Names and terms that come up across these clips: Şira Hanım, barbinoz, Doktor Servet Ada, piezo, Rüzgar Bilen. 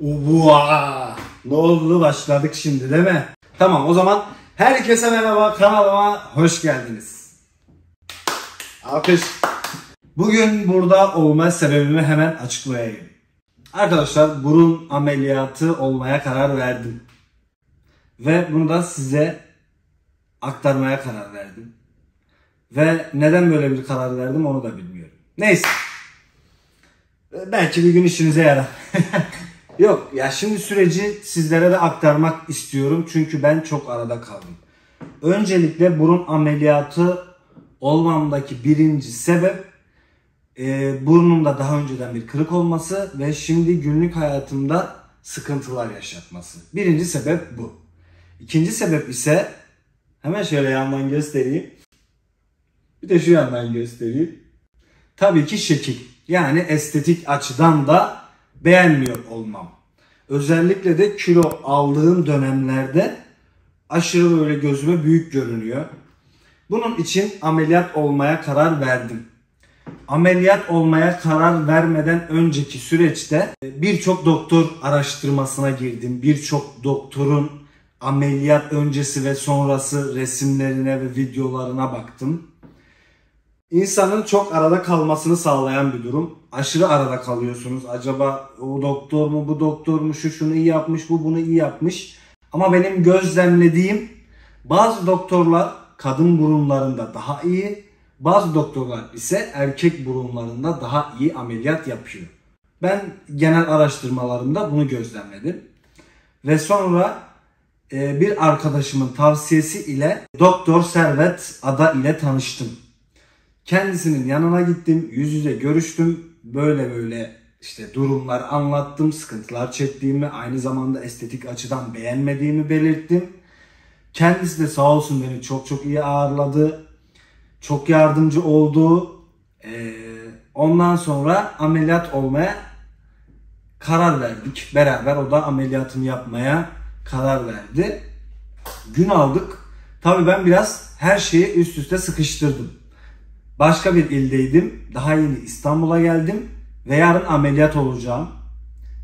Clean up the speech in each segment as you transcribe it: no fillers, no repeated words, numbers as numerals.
Uva! Ne oldu, başladık şimdi değil mi? Tamam, o zaman herkese merhaba, kanalıma hoş geldiniz. Alkış. Bugün burada olma sebebimi hemen açıklayayım. Arkadaşlar, burun ameliyatı olmaya karar verdim. Ve bunu da size aktarmaya karar verdim. Ve neden böyle bir karar verdim onu da bilmiyorum. Neyse. Belki bir gün işinize yarar. Yok ya, şimdi süreci sizlere de aktarmak istiyorum. Çünkü ben çok arada kaldım. Öncelikle burun ameliyatı olmamdaki birinci sebep burnumda daha önceden bir kırık olması ve şimdi günlük hayatımda sıkıntılar yaşatması. Birinci sebep bu. İkinci sebep ise hemen şöyle yandan göstereyim. Bir de şu yandan göstereyim. Tabii ki şekil. Yani estetik açıdan da beğenmiyor olmam. Özellikle de kilo aldığım dönemlerde aşırı böyle gözüme büyük görünüyor. Bunun için ameliyat olmaya karar verdim. Ameliyat olmaya karar vermeden önceki süreçte birçok doktor araştırmasına girdim. Birçok doktorun ameliyat öncesi ve sonrası resimlerine ve videolarına baktım. İnsanın çok arada kalmasını sağlayan bir durum. Aşırı arada kalıyorsunuz. Acaba o doktor mu, bu doktor mu, şu şunu iyi yapmış, bu bunu iyi yapmış. Ama benim gözlemlediğim bazı doktorlar kadın burunlarında daha iyi, bazı doktorlar ise erkek burunlarında daha iyi ameliyat yapıyor. Ben genel araştırmalarımda bunu gözlemledim. Ve sonra bir arkadaşımın tavsiyesi ile Doktor Servet Ada ile tanıştım. Kendisinin yanına gittim, yüz yüze görüştüm, böyle işte durumlar anlattım, sıkıntılar çektiğimi, aynı zamanda estetik açıdan beğenmediğimi belirttim. Kendisi de sağ olsun beni çok iyi ağırladı, çok yardımcı oldu. Ondan sonra ameliyat olmaya karar verdik beraber, o da ameliyatını yapmaya karar verdi. Gün aldık, tabii ben biraz her şeyi üst üste sıkıştırdım. Başka bir ildeydim. Daha yeni İstanbul'a geldim. Ve yarın ameliyat olacağım.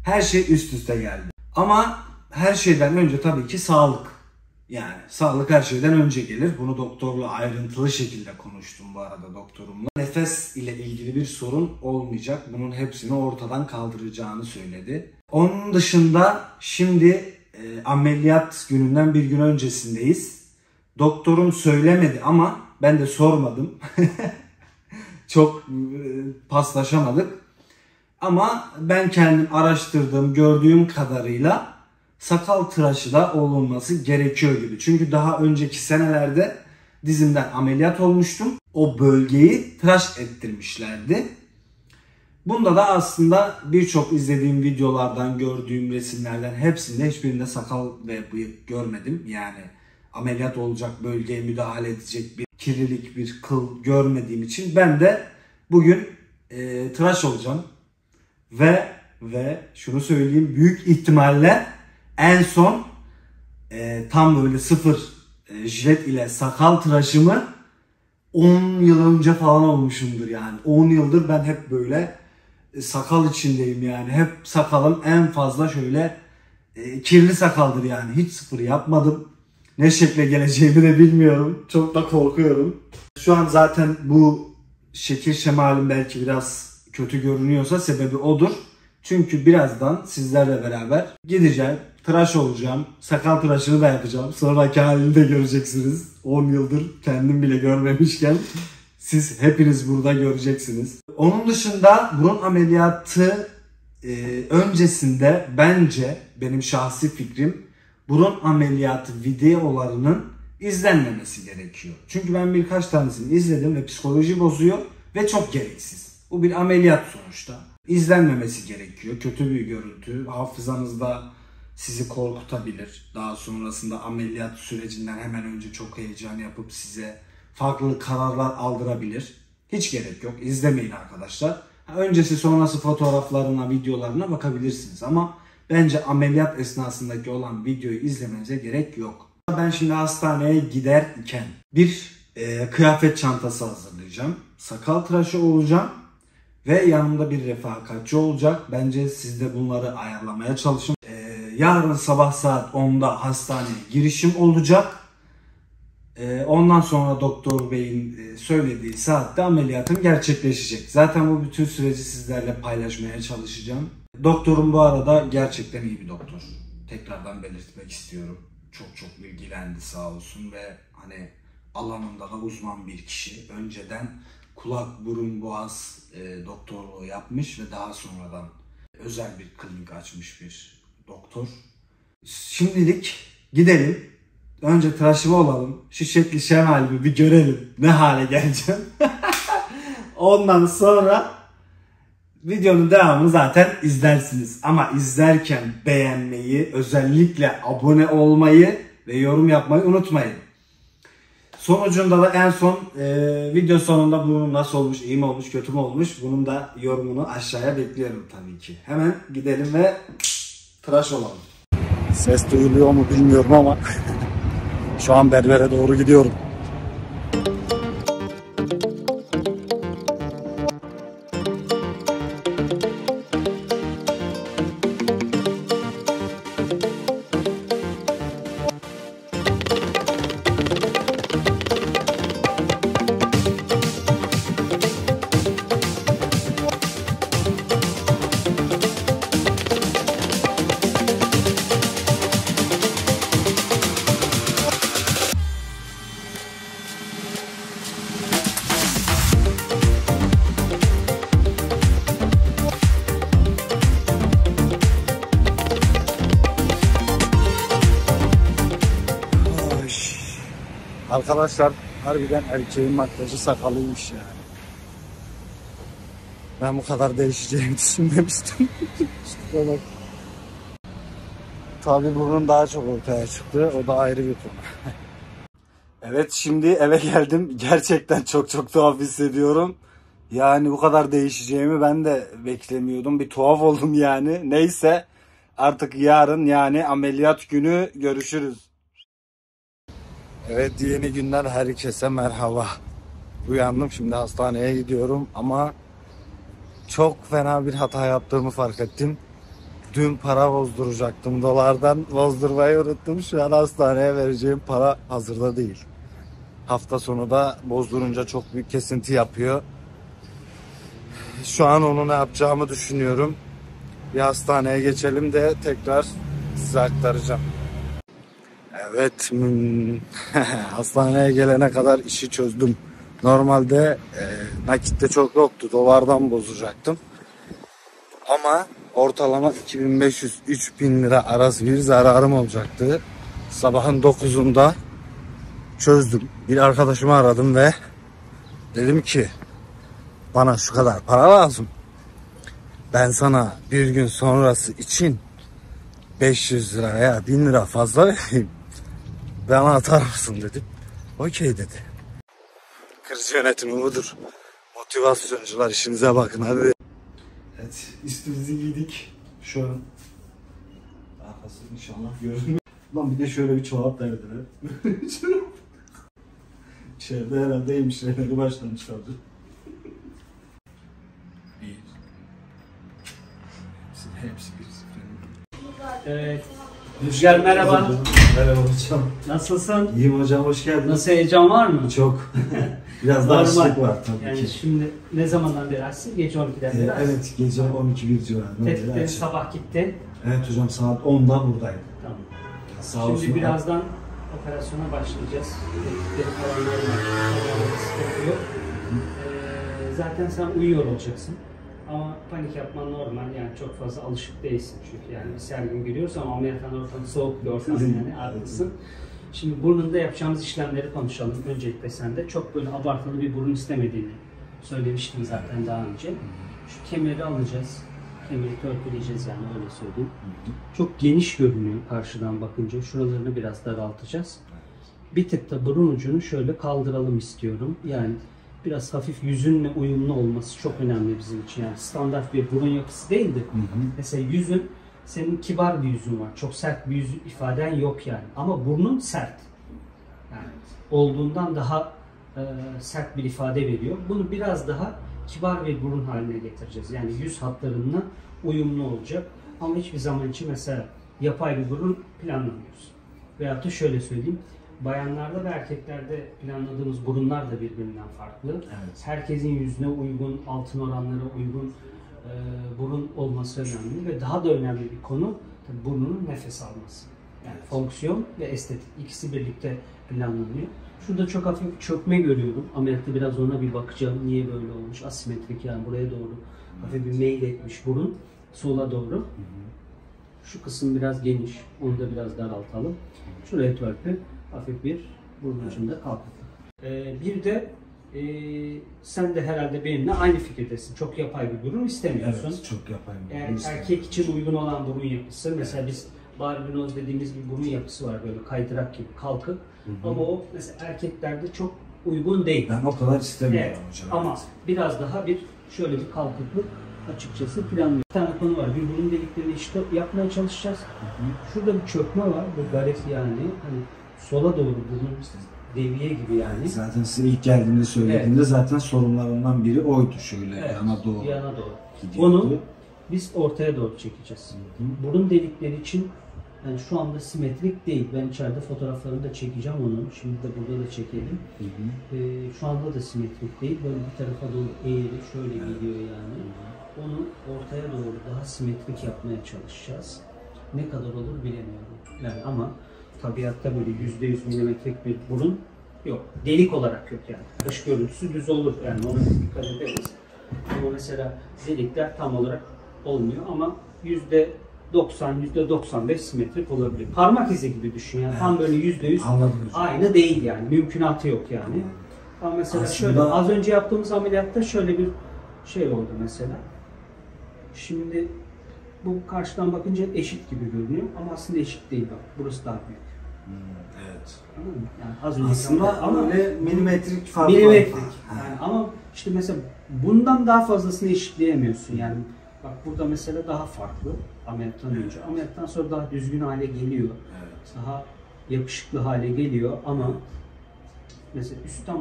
Her şey üst üste geldi. Ama her şeyden önce tabii ki sağlık. Yani sağlık her şeyden önce gelir. Bunu doktorla ayrıntılı şekilde konuştum bu arada doktorumla. Nefes ile ilgili bir sorun olmayacak. Bunun hepsini ortadan kaldıracağını söyledi. Onun dışında şimdi ameliyat gününden bir gün öncesindeyiz. Doktorum söylemedi ama ben de sormadım. Çok paslaşamadık. Ama ben kendim araştırdığım, gördüğüm kadarıyla sakal tıraşı da olunması gerekiyor gibi. Çünkü daha önceki senelerde dizimden ameliyat olmuştum. O bölgeyi tıraş ettirmişlerdi. Bunda da aslında birçok izlediğim videolardan, gördüğüm resimlerden hepsinde hiçbirinde sakal ve bıyık görmedim. Yani ameliyat olacak bölgeye müdahale edecek bir kirlilik, bir kıl görmediğim için ben de bugün tıraş olacağım. Ve şunu söyleyeyim, büyük ihtimalle en son tam böyle sıfır jilet ile sakal tıraşımı 10 yıl önce falan olmuşumdur yani. 10 yıldır ben hep böyle sakal içindeyim yani. Hep sakalım en fazla şöyle kirli sakaldır yani. Hiç sıfır yapmadım. Ne şekle geleceğimi de bilmiyorum. Çok da korkuyorum. Şu an zaten bu şekil şemalim belki biraz kötü görünüyorsa sebebi odur. Çünkü birazdan sizlerle beraber gideceğim, tıraş olacağım, sakal tıraşını da yapacağım. Sonraki halini de göreceksiniz. 10 yıldır kendim bile görmemişken siz hepiniz burada göreceksiniz. Onun dışında burun ameliyatı öncesinde bence benim şahsi fikrim burun ameliyatı videolarının izlenmemesi gerekiyor. Çünkü ben birkaç tanesini izledim ve psikoloji bozuyor ve çok gereksiz. Bu bir ameliyat sonuçta. İzlenmemesi gerekiyor. Kötü bir görüntü. Hafızanızda sizi korkutabilir. Daha sonrasında ameliyat sürecinden hemen önce çok heyecan yapıp size farklı kararlar aldırabilir. Hiç gerek yok. İzlemeyin arkadaşlar. Öncesi sonrası fotoğraflarına, videolarına bakabilirsiniz ama bence ameliyat esnasındaki olan videoyu izlemenize gerek yok. Ben şimdi hastaneye giderken bir kıyafet çantası hazırlayacağım. Sakal tıraşı olacağım ve yanımda bir refakatçi olacak. Bence siz de bunları ayarlamaya çalışın. Yarın sabah saat 10'da hastaneye girişim olacak. Ondan sonra doktor beyin söylediği saatte ameliyatım gerçekleşecek. Zaten bu bütün süreci sizlerle paylaşmaya çalışacağım. Doktorum bu arada gerçekten iyi bir doktor. Tekrardan belirtmek istiyorum. Çok çok bilgilendi sağ olsun ve hani alanında da uzman bir kişi. Önceden kulak, burun, boğaz doktorluğu yapmış ve daha sonradan özel bir klinik açmış bir doktor. Şimdilik gidelim. Önce tıraşımı olalım. Şu şekli şemalimi bir görelim. Ne hale geleceğim. Ondan sonra videonun devamını zaten izlersiniz. Ama izlerken beğenmeyi, özellikle abone olmayı ve yorum yapmayı unutmayın. Sonucunda da en son video sonunda bunun nasıl olmuş, iyi mi olmuş, kötü mü olmuş, bunun da yorumunu aşağıya bekliyorum tabii ki. Hemen gidelim ve tıraş olalım. Ses duyuluyor mu bilmiyorum ama şu an berbere doğru gidiyorum. Arkadaşlar harbiden erkeğin makyajı sakalıymış yani. Ben bu kadar değişeceğimi düşünmemiştim. Tabii burnum daha çok ortaya çıktı. O da ayrı bir konu. Evet, şimdi eve geldim. Gerçekten çok çok tuhaf hissediyorum. Yani bu kadar değişeceğimi ben de beklemiyordum. Bir tuhaf oldum yani. Neyse, artık yarın yani ameliyat günü görüşürüz. Evet, yeni günden herkese merhaba. Uyandım, şimdi hastaneye gidiyorum ama çok fena bir hata yaptığımı fark ettim. Dün para bozduracaktım, dolardan bozdurmayı unuttum. Şu an hastaneye vereceğim para hazırda değil. Hafta sonu da bozdurunca çok büyük kesinti yapıyor. Şu an onu ne yapacağımı düşünüyorum. Bir hastaneye geçelim de tekrar size aktaracağım. Evet, hastaneye gelene kadar işi çözdüm. Normalde nakitte çok yoktu, dolardan bozacaktım. Ama ortalama 2500-3000 lira arası bir zararım olacaktı. Sabahın 9'unda çözdüm. Bir arkadaşımı aradım ve dedim ki bana şu kadar para lazım. Ben sana bir gün sonrası için 500 lira veya 1000 lira fazla vereyim. Bana atar mısın dedim. Okey dedi. Kriz yönetimi budur. Motivasyoncular, işinize bakın hadi. Evet, üstümüzü giydik. Şu an arkası inşallah görünmüyor. Lan bir de şöyle bir çorap da verdiler. İçeride herhalde yemiş renkleri başlamışlardı. Bir. Hepsi bir. Evet. Rüzgar merhaba. Merhaba hocam. Nasılsın? İyiyim hocam, hoş geldin. Nasıl, heyecan var mı? Çok. Biraz daha açlık var tabii yani ki. Şimdi ne zamandan beri açsın? Gece 12'den beri açsın. Evet, gece 12-1 civarında. Tetkikleri sabah gitti. Evet hocam, saat 10'da buradaydı. Tamam. Sağ olsun. Şimdi birazdan operasyona başlayacağız. Tetkikleri falan normal. Zaten sen uyuyor olacaksın. Ama panik yapman normal, yani çok fazla alışık değilsin çünkü yani bir sergin giriyoruz ama ameliyathane ortamı soğuk bir ortam yani haklısın. Şimdi burnunda yapacağımız işlemleri konuşalım öncelikle sen de. Çok böyle abartılı bir burun istemediğini söylemiştim zaten daha önce. Şu kemeri alacağız, kemeri törpüleyeceğiz yani öyle söyleyeyim. Çok geniş görünüyor karşıdan bakınca, şuralarını biraz daraltacağız. Bir tık da burun ucunu şöyle kaldıralım istiyorum yani. Biraz hafif yüzünle uyumlu olması çok önemli bizim için. Yani standart bir burun yapısı değildi. Mesela yüzün, senin kibar bir yüzün var. Çok sert bir yüz ifaden yok yani. Ama burnun sert. Yani olduğundan daha sert bir ifade veriyor. Bunu biraz daha kibar bir burun haline getireceğiz. Yani yüz hatlarına uyumlu olacak. Ama hiçbir zaman için mesela yapay bir burun planlamıyoruz. Veyahut da şöyle söyleyeyim. Bayanlarda ve erkeklerde planladığımız burunlar da birbirinden farklı. Evet. Herkesin yüzüne uygun, altın oranlara uygun burun olması önemli ve daha da önemli bir konu burnunun nefes alması. Yani evet, fonksiyon ve estetik ikisi birlikte planlanıyor. Şurada çok hafif çökme görüyorum. Ameliyatta biraz ona bir bakacağım. Niye böyle olmuş? Asimetrik, yani buraya doğru hafif bir meyil etmiş burun sola doğru. Şu kısım biraz geniş. Onu da biraz daraltalım. Şuraya törpü. Hafif bir burun ucunda kalktı. Bir de sen de herhalde benimle aynı fikirdesin. Çok yapay bir burun istemiyorsun. Evet, çok yapay bir burun istemiyorum. Erkek için uygun olan burun yapısı. Evet. Mesela biz barbinoz dediğimiz bir burun yapısı var, böyle kaydırak gibi kalkıp. Ama o mesela erkeklerde çok uygun değil. Ben o kadar istemiyorum hocam. Ama biraz daha bir şöyle bir kalkıklık açıkçası planlıyor. Bir tane konu var. Bir burun deliklerini işte yapmaya çalışacağız. Şurada bir çökme var. Bu garip yani. Hani sola doğru burun deviye gibi yani. Zaten size ilk geldiğimde söylediğimde zaten sorunlarından biri oydu, şöyle yana doğru. Yana doğru. Gidiyordu. Onu biz ortaya doğru çekeceğiz. Burun delikleri için yani şu anda simetrik değil. Ben içeride fotoğraflarını da çekeceğim onu. Şimdi de burada da çekelim. Şu anda da simetrik değil. Böyle bir tarafa doğru eğri şöyle geliyor yani. Onu ortaya doğru daha simetrik yapmaya çalışacağız. Ne kadar olur bilemiyorum. Yani ama tabiatta böyle %100 milimetrik bir burun yok. Delik olarak yok yani. Dış görüntüsü düz olur yani, ona dikkat ederiz. Ama mesela delikler tam olarak olmuyor ama %90, %95 simetrik olabilir. Parmak izi gibi düşün yani. Tam böyle %100 aynı değil yani. Mümkünatı yok yani. Ama mesela şöyle az önce yaptığımız ameliyatta şöyle bir şey oldu mesela. Şimdi bu karşıdan bakınca eşit gibi görünüyor ama aslında eşit değil bak. Burası daha büyük. Evet. Yani aslında ama milimetrik farklı. Milimetrik. Yani ama işte mesela bundan daha fazlasını eşitleyemiyorsun yani. Bak burada mesela daha farklı ameliyattan önce. Ameliyattan sonra daha düzgün hale geliyor. Daha yakışıklı hale geliyor ama mesela üstten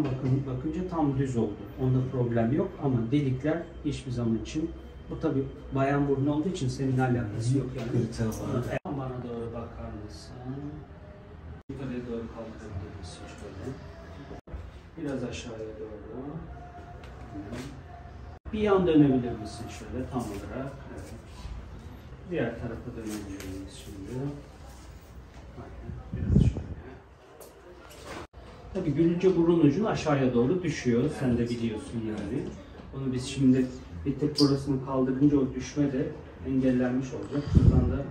bakınca tam düz oldu. Onda problem yok ama delikler hiçbir zaman için. Bu tabii bayan burnu olduğu için senin alakası yok yani. Bana doğru bakar mısın? Yukarıya doğru kaldırabilirsin şöyle. Biraz aşağıya doğru. Bir yan dönebilir misin şöyle tam olarak? Evet. Diğer tarafa döneceğiz şimdi. Biraz şöyle. Tabii gülünce burun ucun aşağıya doğru düşüyor. Sen de biliyorsun yani. Onu biz şimdi bir tek burasını kaldırınca o düşme de engellenmiş olacak. Buradan da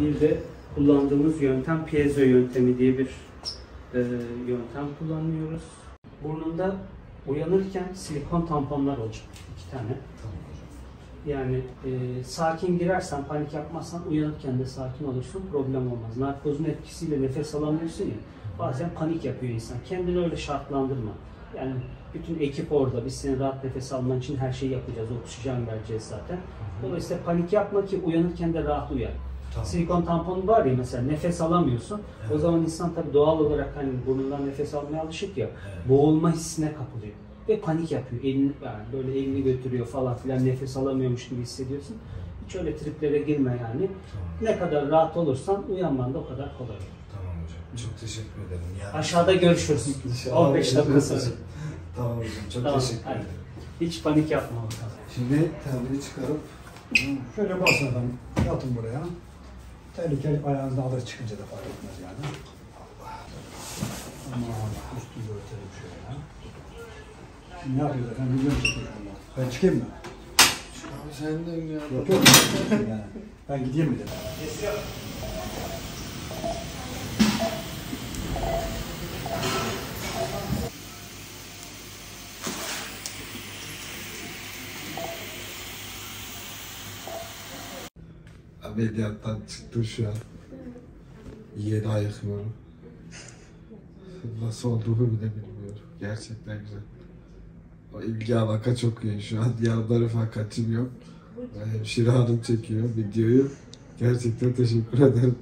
bir de kullandığımız yöntem piezo yöntemi diye bir yöntem kullanıyoruz. Burnunda uyanırken silikon tamponlar olacak. 2 tane. Yani sakin girersen, panik yapmazsan uyanırken de sakin olursun, problem olmaz. Narkozun etkisiyle nefes alamıyorsun ya, bazen panik yapıyor insan. Kendini öyle şartlandırma. Yani bütün ekip orada. Biz seni rahat nefes alman için her şeyi yapacağız. Oksijen vereceğiz zaten. Dolayısıyla panik yapma ki uyanırken de rahat uyan. Tamam. Silikon tamponu var ya mesela, nefes alamıyorsun. Evet. O zaman insan tabii doğal olarak hani burnundan nefes almaya alışık ya. Evet. Boğulma hissine kapılıyor. Ve panik yapıyor. Elini, yani böyle elini götürüyor falan filan, nefes alamıyormuş gibi hissediyorsun. Hiç öyle triplere girme yani. Tamam. Ne kadar rahat olursan uyanman da o kadar kolay. Tamam hocam. Çok teşekkür ederim. Yani aşağıda görüşürüz. 15 dakika sonra. Tamam hocam, çok teşekkür ederim. Hiç panik yapma. Şimdi terliği çıkarıp şöyle basalım, yatın buraya. Terlik ayağınızdan alır, çıkınca da fark etmez yani. Aman Allah, üstünü örtelim şöyle. Şimdi ne yapıyoruz efendim, biliyor musunuz? Ben çıkayım mı? Abi sen de mi ya? Yok yok, yani. Ben gideyim mi dedim? Ameliyattan çıktım şu an. Yeni ayıkıyorum. Nasıl olduğunu bile bilmiyorum. Gerçekten güzel. O ilgi alaka çok iyi şu an. Yanları fakatçım yok. Şira Hanım çekiyor videoyu. Gerçekten teşekkür ederim.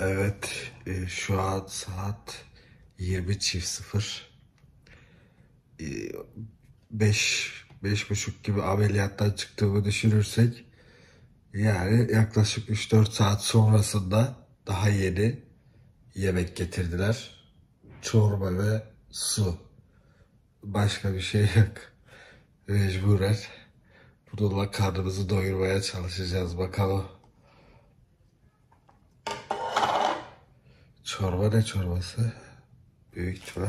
Evet. Şu an saat 20.00. 5-5,5 gibi ameliyattan çıktığımı düşünürsek yani yaklaşık 3-4 saat sonrasında daha yeni yemek getirdiler. Çorba ve su. Başka bir şey yok. Mecburen. Bununla karnımızı doyurmaya çalışacağız bakalım. Çorba ne çorbası? Büyük ihtimal.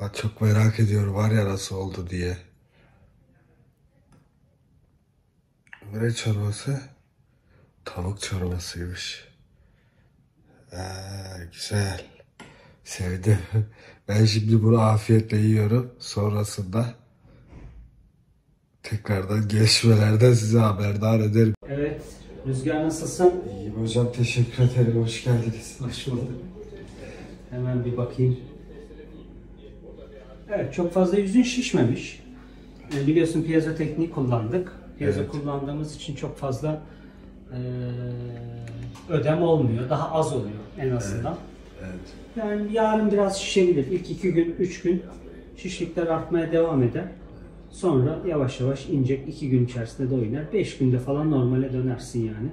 Ben çok merak ediyorum var ya nasıl oldu diye. Ne çorbası? Tavuk çorbasıymış. Güzel. Sevdim. Ben şimdi bunu afiyetle yiyorum. Sonrasında tekrardan gelişmelerden size haberdar ederim. Evet. Rüzgar nasılsın? İyiyim hocam. Teşekkür ederim. Hoş geldiniz. Hoş bulduk. Hemen bir bakayım. Evet. Çok fazla yüzün şişmemiş. Biliyorsun piezo tekniği kullandık. Piezo evet. Kullandığımız için çok fazla ödem olmuyor. Daha az oluyor en azından. Evet. Evet. Yani yarın biraz şişebilir. İlk 2 gün, 3 gün şişlikler artmaya devam eder. Sonra yavaş yavaş inecek. 2 gün içerisinde de oynar. 5 günde falan normale dönersin yani.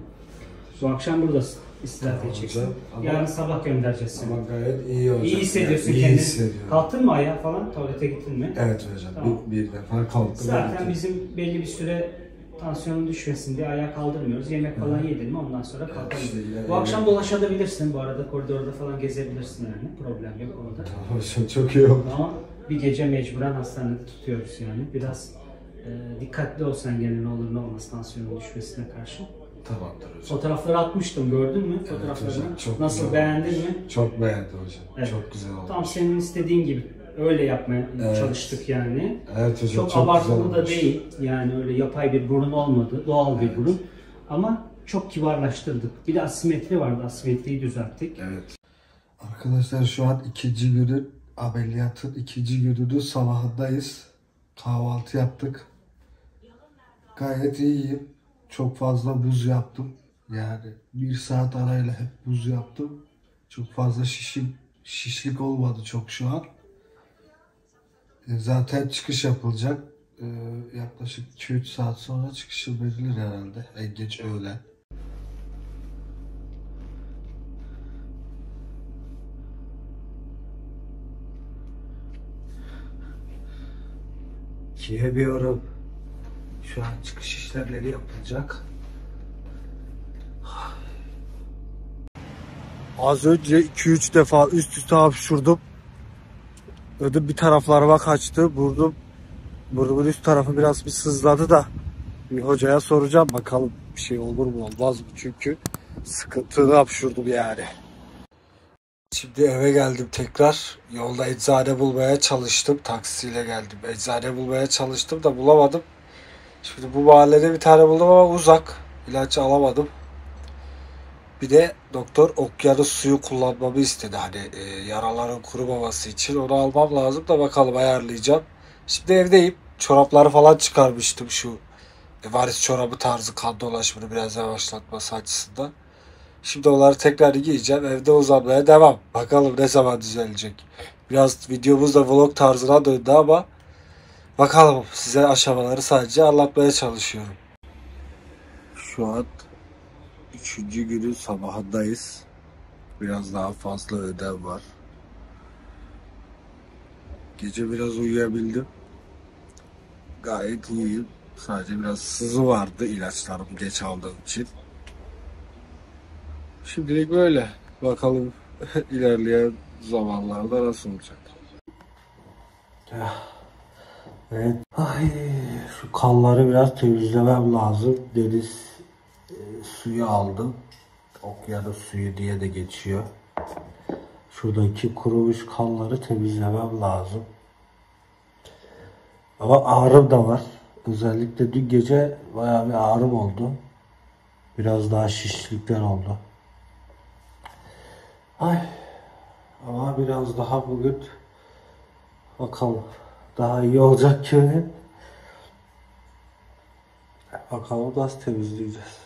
Bu akşam buradasın. İstirahat tamam edeceksin. Hocam, ama yarın sabah göndereceğiz. Ama gayet iyi hocam. İyi hissediyorsun yani, kendini. İyi hissediyorum. Kalktın mı ayağa falan? Tuvalete gittin mi? Evet hocam. Tamam. Bir defa kalktım. Zaten bizim belli bir süre tansiyonun düşmesin diye ayağa kaldırmıyoruz. Yemek falan yedin mi ondan sonra kalkamıyoruz. İşte bu akşam dolaşabilirsin bu arada. Koridorda falan gezebilirsin yani. Problem yok orada. Tamam hocam çok iyi oldu. Ama bir gece mecburen hastanede tutuyoruz yani. Biraz dikkatli olsan gene ne olur ne olmaz tansiyonun düşmesine karşı. Tamamdır hocam. Fotoğrafları atmıştım gördün mü? Fotoğraflarını evet hocam, nasıl beğendin mi? Çok beğendim hocam. Evet. Çok güzel oldu. Tam senin istediğin gibi. Öyle yapmaya evet çalıştık yani. Evet hocam, çok abartılı da değil. Yani öyle yapay bir burun olmadı. Doğal evet bir burun. Ama çok kibarlaştırdık. Bir de asimetri vardı. Asimetriyi düzelttik. Evet. Arkadaşlar şu an 2. günün ameliyatın 2. gününün sabahındayız. Kahvaltı yaptık. Gayet iyiyim. Çok fazla buz yaptım. Yani 1 saat arayla hep buz yaptım. Çok fazla şişlik olmadı çok şu an. Zaten çıkış yapılacak. Yaklaşık 2-3 saat sonra çıkış yapılabilir herhalde. En geç öğlen. Giyemiyorum. Şu an çıkış işlemleri yapılacak. Az önce 2-3 defa üst üste hapşurdum. Ödüm bir taraflarıma kaçtı. Burnumun üst tarafı biraz bir sızladı da bir hocaya soracağım bakalım bir şey olur mu olmaz mı çünkü sıkıntılı hapşurdum yani. Şimdi eve geldim tekrar. Yolda eczane bulmaya çalıştım. Taksiyle geldim. Eczane bulmaya çalıştım da bulamadım. Şimdi bu mahallede bir tane buldum ama uzak. İlaç alamadım. Bir de doktor okyanus suyu kullanmamı istedi. Hani yaraların kurumaması için onu almam lazım da bakalım ayarlayacağım. Şimdi evdeyim. Çorapları falan çıkarmıştım şu varis çorabı tarzı kan dolaşımını biraz yavaşlatması açısından. Şimdi onları tekrar giyeceğim. Evde uzanmaya devam. Bakalım ne zaman düzelecek. Biraz videomuz da vlog tarzına döndü ama bakalım size aşamaları sadece anlatmaya çalışıyorum. Şu an 3. günün sabahındayız. Biraz daha fazla ödem var. Gece biraz uyuyabildim. Gayet iyiyim. Sadece biraz sızı vardı ilaçlarım geç aldığım için. Şimdilik böyle. Bakalım ilerleyen zamanlarda nasıl olacak. Evet. Ay, şu kanları biraz temizlemem lazım. Deniz suyu aldım. Okyanus suyu diye de geçiyor. Şuradaki kurumuş kanları temizlemem lazım. Ama ağrım da var. Özellikle dün gece bayağı bir ağrım oldu. Biraz daha şişlikler oldu. Ay. Ama biraz daha bugün bakalım. Daha iyi olacak ki. Bakalım nasıl temizleyeceğiz.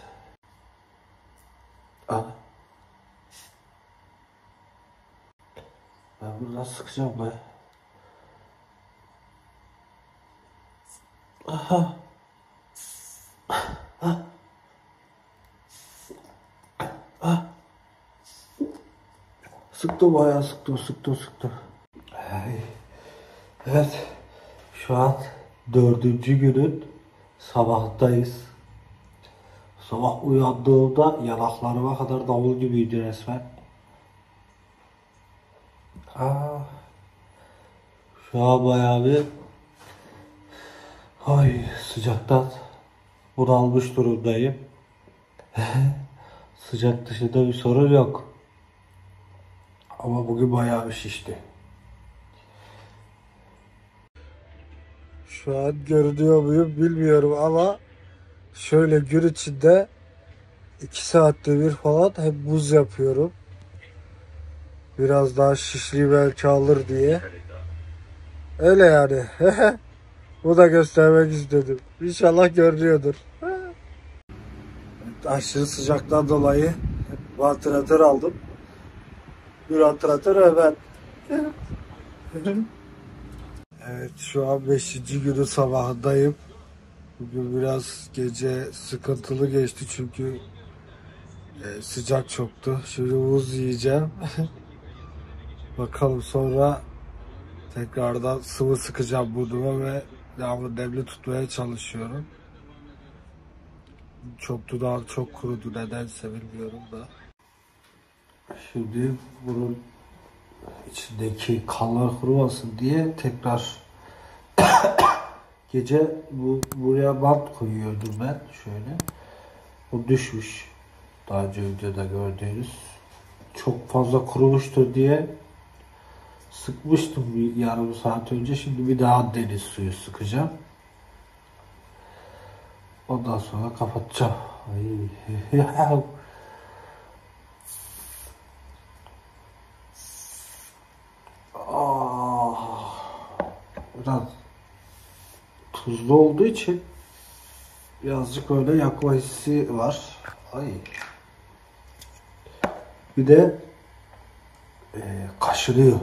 biraz sıkacağım be. Aha. Ha. Ha. Sıktım, bayağı sıktım. Evet, şu an 4. günün sabahtayız. Sabah uyandığımda yanaklarıma kadar davul gibiydi resmen. Aa, şu an bayağı bir sıcaktan bunalmış durumdayım. Sıcak dışında bir sorun yok. Ama bugün bayağı bir şişti. Şu an görünüyor muyum bilmiyorum ama şöyle gün içinde 2 saatte bir falan hep buz yapıyorum. Biraz daha şişliği belki alır diye. Öyle yani. Bu da göstermek istedim. İnşallah görünüyordur. Aşırı sıcaktan dolayı vantilatör aldım. Bir vantilatör hemen. Evet, şu an 5. günün sabahındayım. Bugün biraz gece sıkıntılı geçti çünkü sıcak çoktu. Şimdi buz yiyeceğim. Bakalım, sonra tekrardan sıvı sıkacağım burnuma ve devamlı demli tutmaya çalışıyorum. Çok dudağım çok kurudu, nedense bilmiyorum da. Şimdi bunun içindeki kanlar kurumasın diye tekrar gece buraya bant koyuyordum ben şöyle. Bu düşmüş. Daha önce videoda gördüğünüz. Çok fazla kurumuştu diye sıkmıştım bir yarım saat önce. Şimdi bir daha deniz suyu sıkacağım. Ondan sonra kapatacağım. Ay. Biraz tuzlu olduğu için birazcık öyle yakma hissi var. Ay. Bir de kaşınıyor.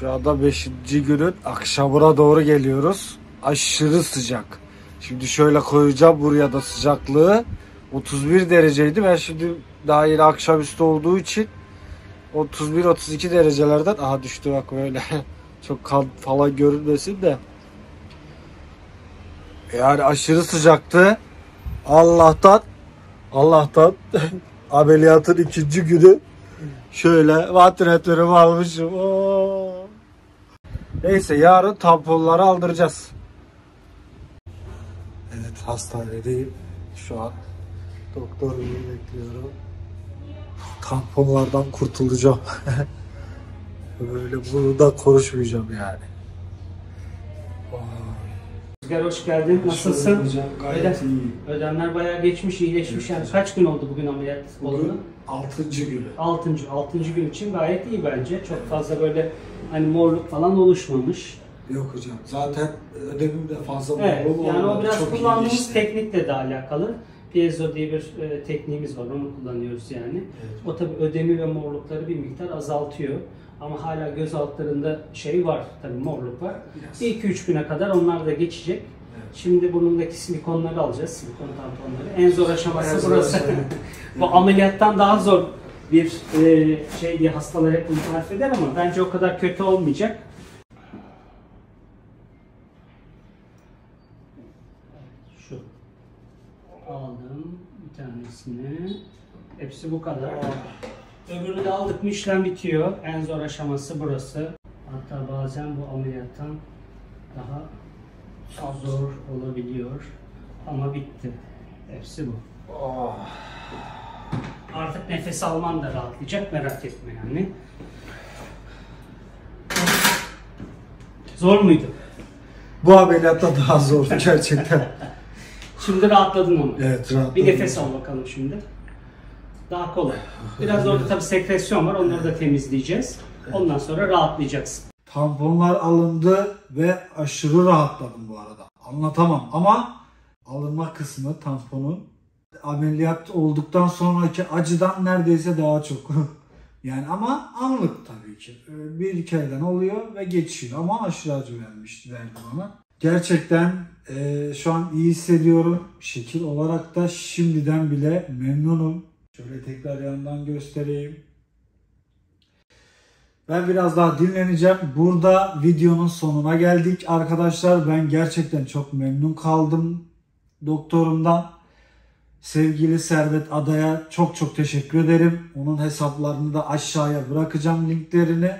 Şu anda 5. günün akşamına doğru geliyoruz. Aşırı sıcak. Şimdi şöyle koyacağım buraya da sıcaklığı. 31 dereceydi. Ben şimdi daha yeni akşamüstü olduğu için 31-32 derecelerden aha düştü bak böyle. Çok kan falan görünmesin de. Yani aşırı sıcaktı. Allah'tan ameliyatın 2. günü şöyle vantilatörümü almışım. Oo. Neyse, yarın tamponları aldıracağız. Evet, hastanedeyim. Şu an doktorumu bekliyorum. Tamponlardan kurtulacağım. Böyle bunu da konuşmayacağım yani. Rüzgar, hoş geldin. Nasılsın? Hocam, gayet iyi. Ödemler bayağı geçmiş, iyileşmiş. Yani kaç gün oldu bugün ameliyat oldu? 6. günü. 6. gün için gayet iyi bence. Çok fazla böyle hani morluk falan oluşmamış. Yok hocam. Zaten ödemim de fazla morluk olmadı. Yani o biraz çok kullandığımız teknikle de alakalı. Piezo diye bir tekniğimiz var, onu kullanıyoruz yani. Evet. O tabii ödemi ve morlukları bir miktar azaltıyor. Ama hala göz altlarında şey var, tabii morluk var. 2-3 güne kadar onlar da geçecek. Evet. Şimdi burnundaki silikonları alacağız, silikon tamponları. En zor aşaması burası. Bu ameliyattan daha zor bir şey diye hastalar hep bunu tarif eder ama bence o kadar kötü olmayacak. Şu. Aldım bir tanesini. Hepsi bu kadar. Öbürünü de aldık mı işlem bitiyor. En zor aşaması burası. Hatta bazen bu ameliyattan daha zor olabiliyor. Ama bitti. Hepsi bu. Oh. Artık nefes alman da rahatlayacak, merak etme yani. Zor muydu? Bu ameliyatta daha zordu gerçekten. Şimdi rahatladın ama. Evet, rahatladım. Bir nefes al bakalım şimdi. Daha kolay. Biraz orada tabii sekresyon var. Onları da temizleyeceğiz. Ondan sonra rahatlayacaksın. Tamponlar alındı ve aşırı rahatladım bu arada. Anlatamam ama alınma kısmı, tamponun ameliyat olduktan sonraki acıdan neredeyse daha çok. Yani ama anlık tabii ki. Bir kereden oluyor ve geçiyor. Ama aşırı acı vermişti bana. Gerçekten şu an iyi hissediyorum. Şekil olarak da şimdiden bile memnunum. Şöyle tekrar yandan göstereyim. Ben biraz daha dinleneceğim. Burada videonun sonuna geldik arkadaşlar. Ben gerçekten çok memnun kaldım doktorumdan. Sevgili Servet Ada'ya çok çok teşekkür ederim. Onun hesaplarını da aşağıya bırakacağım linklerini.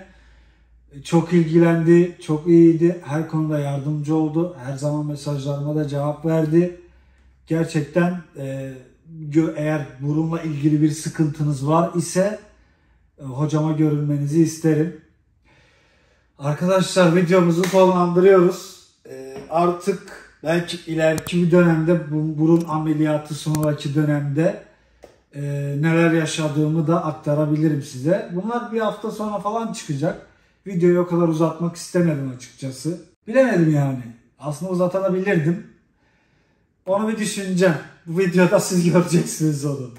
Çok ilgilendi, çok iyiydi. Her konuda yardımcı oldu. Her zaman mesajlarıma da cevap verdi. Gerçekten eğer burunla ilgili bir sıkıntınız var ise hocama görünmenizi isterim. Arkadaşlar videomuzu sonlandırıyoruz. Artık belki ileriki bir dönemde, burun ameliyatı sonraki dönemde neler yaşadığımı da aktarabilirim size. Bunlar bir hafta sonra falan çıkacak. Videoyu o kadar uzatmak istemedim açıkçası. Bilemedim yani. Aslında uzatabilirdim. Onu bir düşüneceğim. Bu videoda siz göreceksiniz onu.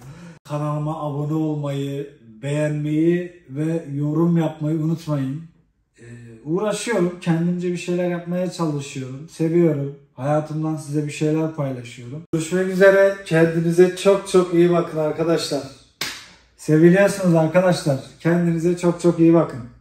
Kanalıma abone olmayı, beğenmeyi ve yorum yapmayı unutmayın. Uğraşıyorum. Kendimce bir şeyler yapmaya çalışıyorum. Seviyorum. Hayatımdan size bir şeyler paylaşıyorum. Görüşmek üzere. Kendinize çok çok iyi bakın arkadaşlar. Seviliyorsunuz arkadaşlar. Kendinize çok çok iyi bakın.